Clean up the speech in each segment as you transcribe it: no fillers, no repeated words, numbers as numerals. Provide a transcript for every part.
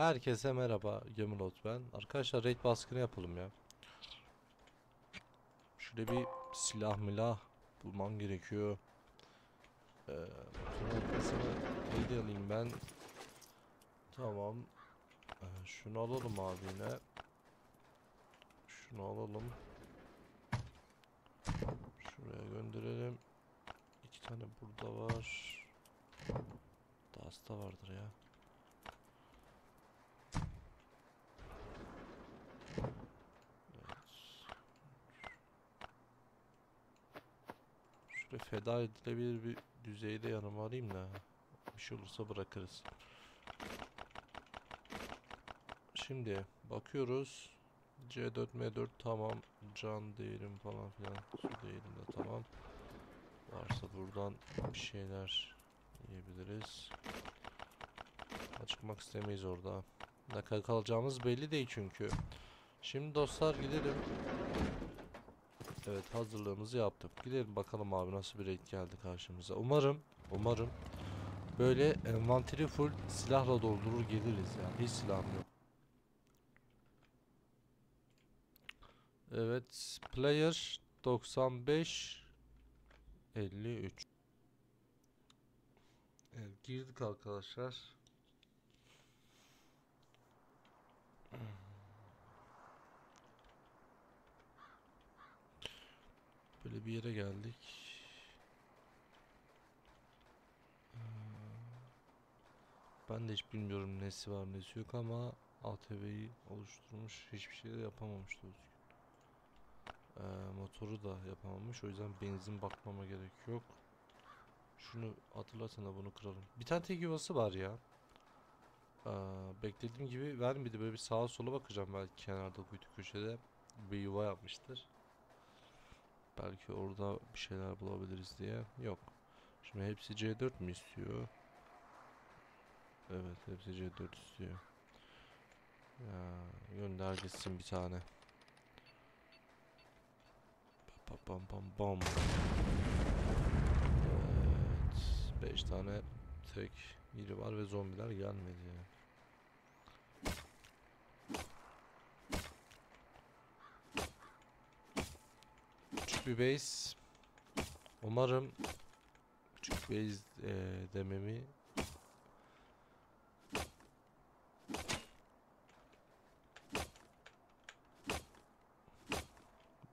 Herkese merhaba, Gemilot ben. Arkadaşlar raid baskını yapalım ya. Şöyle bir silah milah bulmam gerekiyor. Neydi alayım ben? Tamam. Şunu alalım abi yine. Şunu alalım. Şuraya gönderelim. İki tane burada var. Hasta vardır ya. Şuraya feda edilebilir bir düzeyde yanıma alayım da bir şey olursa bırakırız. Şimdi bakıyoruz. C4 M4 tamam. Can değilim falan filan. Su değilim de tamam. Varsa buradan bir şeyler yiyebiliriz. Çıkmak istemeyiz orada. Ne kadar kalacağımız belli değil çünkü. Şimdi dostlar gidelim. Evet, hazırlığımızı yaptık. Gidelim bakalım abi nasıl bir renk geldi karşımıza. Umarım böyle envanteri full silahla doldurur geliriz ya. Yani. Hiç silahım yok. Evet, player 95 53. Evet, girdik arkadaşlar. Böyle bir yere geldik. Ben de hiç bilmiyorum nesi var nesi yok ama ATB'yi oluşturmuş, hiçbir şey de yapamamış dostum. Motoru da yapamamış, o yüzden benzin bakmama gerek yok. Şunu hatırlatsana, bunu kıralım. Bir tane tek yuvası var ya. Beklediğim gibi vermedi, böyle bir sağa sola bakacağım, belki kenarda kuytu köşede bir yuva yapmıştır. Belki orada bir şeyler bulabiliriz diye. Yok. Şimdi hepsi C4 mi istiyor? Evet, hepsi C4 istiyor. Ya, gönder gitsin bir tane. Bam bam bam bam. Evet, 5 tane tek biri var ve zombiler gelmedi. Küçük bir base. Umarım küçük base dememi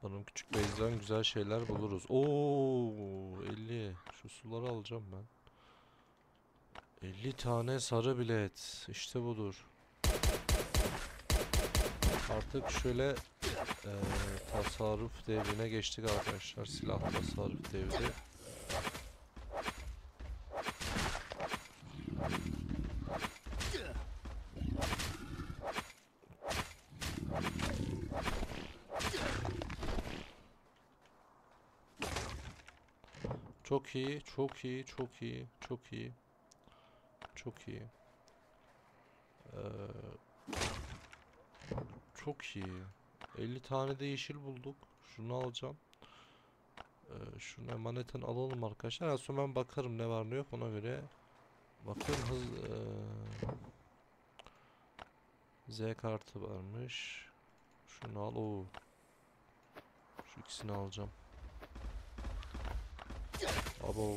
benim küçük base'den güzel şeyler buluruz. Oo, 50. Şu suları alacağım ben. 50 tane sarı bilet. İşte budur. Artık şöyle tasarruf devrine geçtik arkadaşlar. Silah tasarruf devri. Çok iyi, çok iyi, çok iyi, çok iyi. Çok iyi. Çok iyi. 50 tane de yeşil bulduk. Şunu alacağım. Şunu emaneten alalım arkadaşlar. En son ben bakarım ne var ne yok, ona göre. Bakıyorum hız. Z kartı varmış. Şunu al. Oo. Şu ikisini alacağım. Abo.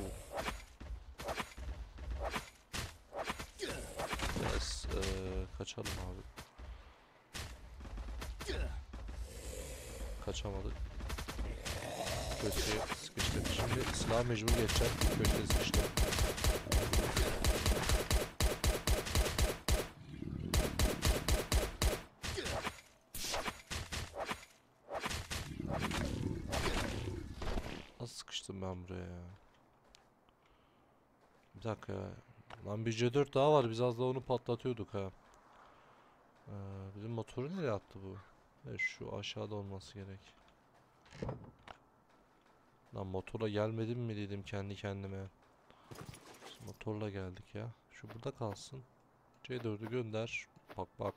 Biraz kaçalım abi. Kaçamadık. Köşeye sıkıştık. Şimdi silah mecbur geçeceğim. Köşeye sıkıştık. Nasıl sıkıştım ben buraya ya? Bir dakika ya. Lan bir C4 daha var. Biz az daha onu patlatıyorduk ha. Bizim motoru nereye attı bu? Şu aşağıda olması gerek. Lan motorla gelmedim mi dedim kendi kendime. Biz motorla geldik ya. Şu burada kalsın. C4'ü gönder. Bak bak.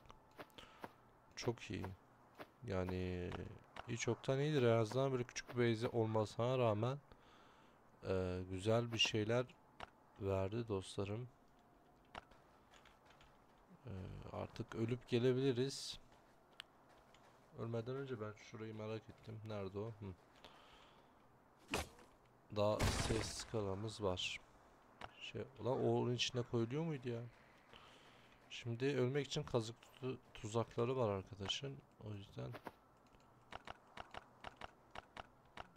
Çok iyi. Yani iyi, çoktan iyidir. En azından böyle küçük bir base olmasına rağmen güzel bir şeyler verdi dostlarım. Artık ölüp gelebiliriz. Ölmeden önce ben şurayı merak ettim. Nerede o? Hı. Daha ses skalamız var. Ulan onun içine koyuluyor muydu ya? Şimdi ölmek için kazık tuzakları var arkadaşın. O yüzden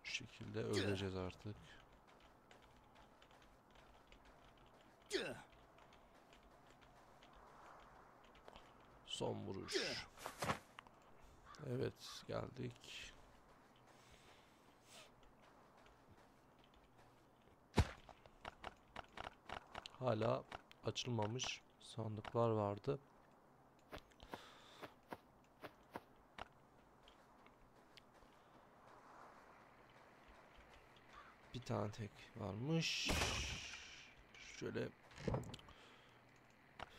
bu şekilde öleceğiz artık. Son vuruş. Evet, geldik. Hala açılmamış sandıklar vardı. Bir tane tek varmış. Şöyle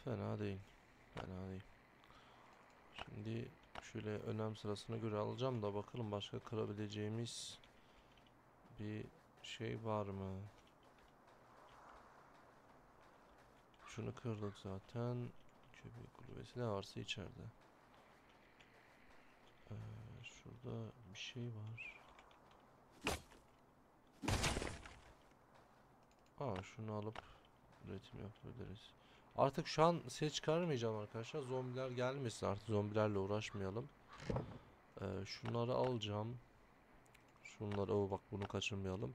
fena değil. Fena değil. Şimdi şöyle önem sırasına göre alacağım da bakalım başka kırabileceğimiz bir şey var mı? Şunu kırdık zaten. Köpek kulübesi ne varsa içeride. Şurada bir şey var. Aa, şunu alıp üretim yapabiliriz. Artık şu an ses çıkarmayacağım arkadaşlar. Zombiler gelmesin artık. Zombilerle uğraşmayalım. Şunları alacağım. Şunları bak bunu kaçırmayalım.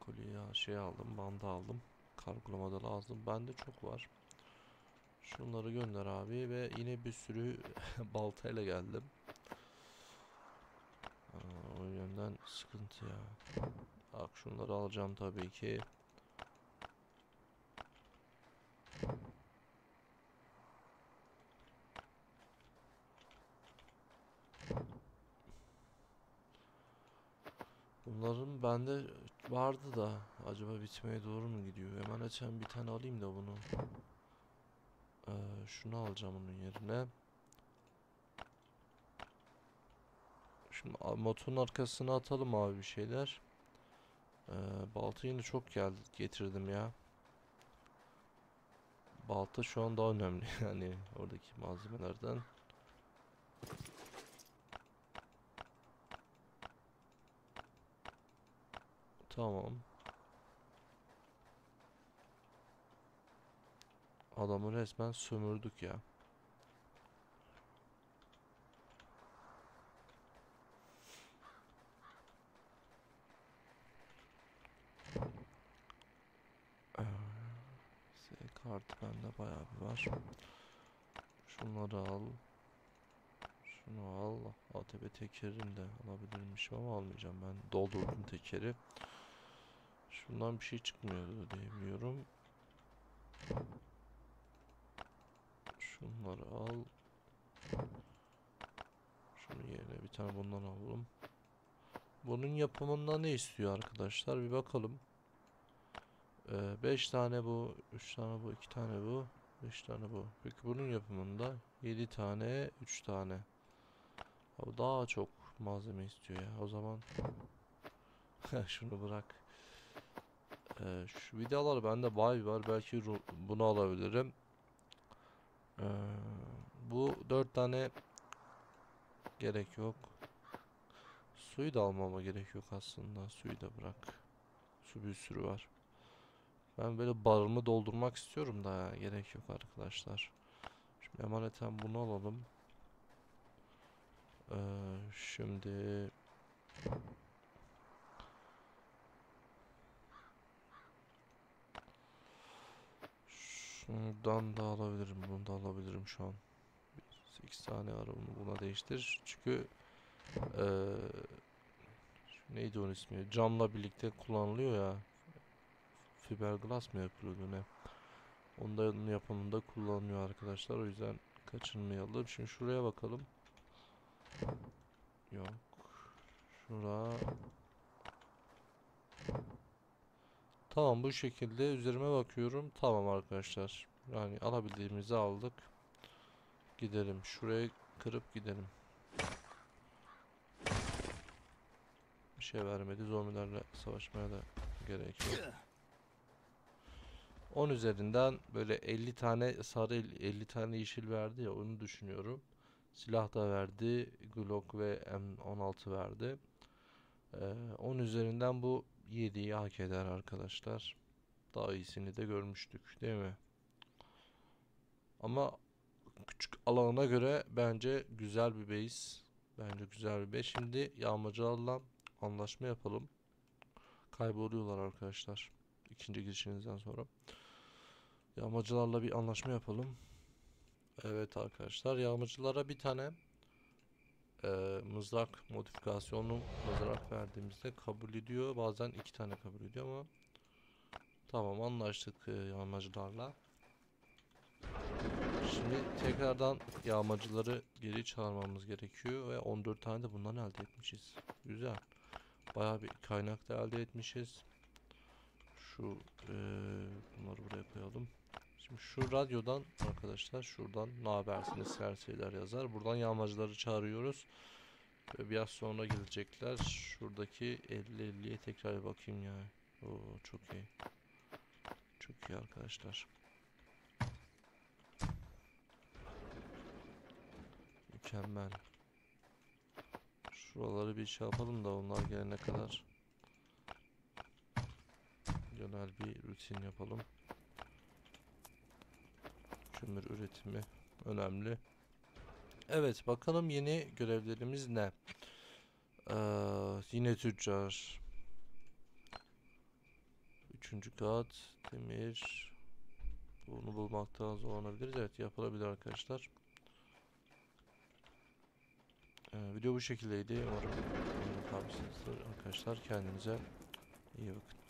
Kolye şey aldım. Bandı aldım. Kargolamada lazım. Bende çok var. Şunları gönder abi ve yine bir sürü baltayla geldim. Aa, o yönden sıkıntı ya. Bak şunları alacağım tabii ki. Bunların bende vardı da acaba bitmeye doğru mu gidiyor? Hemen açayım bir tane alayım da bunu. Şunu alacağım onun yerine. Şimdi motorun arkasına atalım abi bir şeyler. Balta yine çok getirdim ya. Balta şu an daha önemli yani oradaki malzemelerden. Tamam. Adamı resmen sömürdük ya. Z kartı bende bayağı bir var. Şunları al. Şunu al. ATB tekerini de alabilirmişim ama almayacağım ben. Doldurdum tekeri. Şundan bir şey çıkmıyordu diyemiyorum. Şunları al. Şunun yerine bir tane bundan alalım. Bunun yapımında ne istiyor arkadaşlar? Bir bakalım. 5 tane bu, 3 tane bu, 2 tane bu, 5 tane bu. Peki bunun yapımında 7 tane, 3 tane. Abi daha çok malzeme istiyor ya. O zaman şunu bırak. Şu vidalar bende bay var, belki bunu alabilirim. Bu 4 tane gerek yok. Suyu da almama gerek yok aslında. Suyu da bırak. Su bir sürü var. Ben böyle barımı doldurmak istiyorum da ya. Gerek yok arkadaşlar. Şimdi emaneten bunu alalım. Şimdi şundan da alabilirim, bunu da alabilirim şu an. 8 tane var, bunu buna değiştir. Çünkü neydi onun ismi? Camla birlikte kullanılıyor ya. Fiberglass mı yapılıyor ne? Onların yapımında kullanılıyor arkadaşlar. O yüzden kaçınmayalım. Şimdi şuraya bakalım. Yok. Şura. Tamam, bu şekilde üzerime bakıyorum. Tamam arkadaşlar. Yani alabildiğimizi aldık. Gidelim. Şurayı kırıp gidelim. Bir şey vermedi. Zombilerle savaşmaya da gerek yok. 10 üzerinden böyle 50 tane sarı 50 tane yeşil verdi ya, onu düşünüyorum. Silah da verdi. Glock ve M16 verdi. 10 üzerinden bu 7'yi hak eder arkadaşlar. Daha iyisini de görmüştük değil mi? Ama küçük alana göre bence güzel bir base. Bence güzel bir base. Şimdi yağmacılarla anlaşma yapalım. Kayboluyorlar arkadaşlar. İkinci girişinizden sonra. Yağmacılarla bir anlaşma yapalım. Evet arkadaşlar, yağmacılara bir tane mızrak modifikasyonlu mızrak verdiğimizde kabul ediyor. Bazen iki tane kabul ediyor ama tamam, anlaştık yağmacılarla. Şimdi tekrardan yağmacıları geri çağırmamız gerekiyor ve 14 tane de bundan elde etmişiz. Güzel. Bayağı bir kaynak da elde etmişiz. Şu bunları buraya koyalım. Şimdi şu radyodan arkadaşlar, şuradan ne habersiniz her şeyler yazar. Buradan yağmacıları çağırıyoruz. Ve biraz sonra gelecekler. Şuradaki 50-50'ye tekrar bakayım ya. Oo, çok iyi. Çok iyi arkadaşlar. Mükemmel. Şuraları bir şey yapalım da onlar gelene kadar genel bir rutin yapalım. Kömür üretimi önemli. Evet, bakalım yeni görevlerimiz ne? Yine tüccar. 3. kat demir. Bunu bulmaktan zorlanabiliriz. Evet, yapılabilir arkadaşlar. Video bu şekildeydi. Umarım arkadaşlar kendinize iyi bakın.